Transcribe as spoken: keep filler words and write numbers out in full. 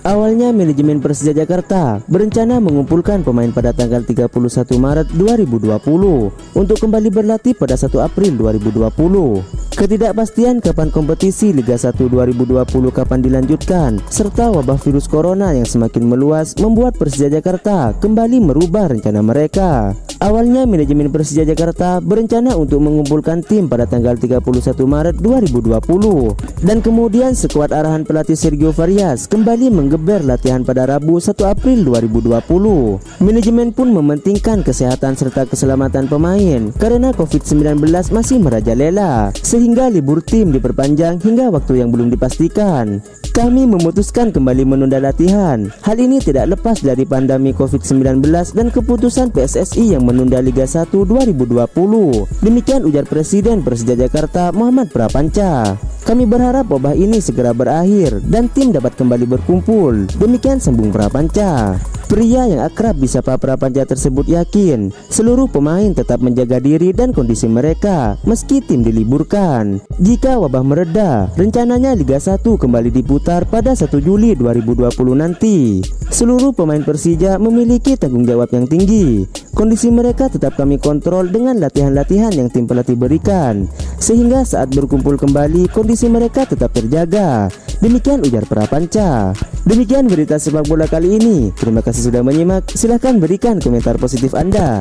Awalnya manajemen Persija Jakarta berencana mengumpulkan pemain pada tanggal tiga puluh satu Maret dua ribu dua puluh untuk kembali berlatih pada satu April dua ribu dua puluh. Ketidakpastian kapan kompetisi Liga satu dua ribu dua puluh kapan dilanjutkan serta wabah virus corona yang semakin meluas membuat Persija Jakarta kembali merubah rencana mereka. Awalnya manajemen Persija Jakarta berencana untuk mengumpulkan tim pada tanggal tiga puluh satu Maret dua ribu dua puluh dan kemudian skuad arahan pelatih Sergio Farias kembali menggeber latihan pada Rabu satu April dua ribu dua puluh. Manajemen pun mementingkan kesehatan serta keselamatan pemain karena covid sembilan belas masih merajalela sehingga Hingga libur tim diperpanjang hingga waktu yang belum dipastikan. Kami memutuskan kembali menunda latihan. Hal ini tidak lepas dari pandemi covid sembilan belas dan keputusan P S S I yang menunda Liga satu dua ribu dua puluh. Demikian ujar Presiden Persija Jakarta Muhammad Prapanca. Kami berharap wabah ini segera berakhir dan tim dapat kembali berkumpul. Demikian sambung Prapanca. Pria yang akrab disapa Prapanca tersebut yakin seluruh pemain tetap menjaga diri dan kondisi mereka meski tim diliburkan. Jika wabah mereda, rencananya Liga satu kembali diputar pada satu Juli dua ribu dua puluh nanti. Seluruh pemain Persija memiliki tanggung jawab yang tinggi. Kondisi mereka tetap kami kontrol dengan latihan-latihan yang tim pelatih berikan, sehingga saat berkumpul kembali kondisi mereka tetap terjaga. Demikian ujar Prapanca. Demikian berita sepak bola kali ini. Terima kasih sudah menyimak. Silahkan berikan komentar positif Anda.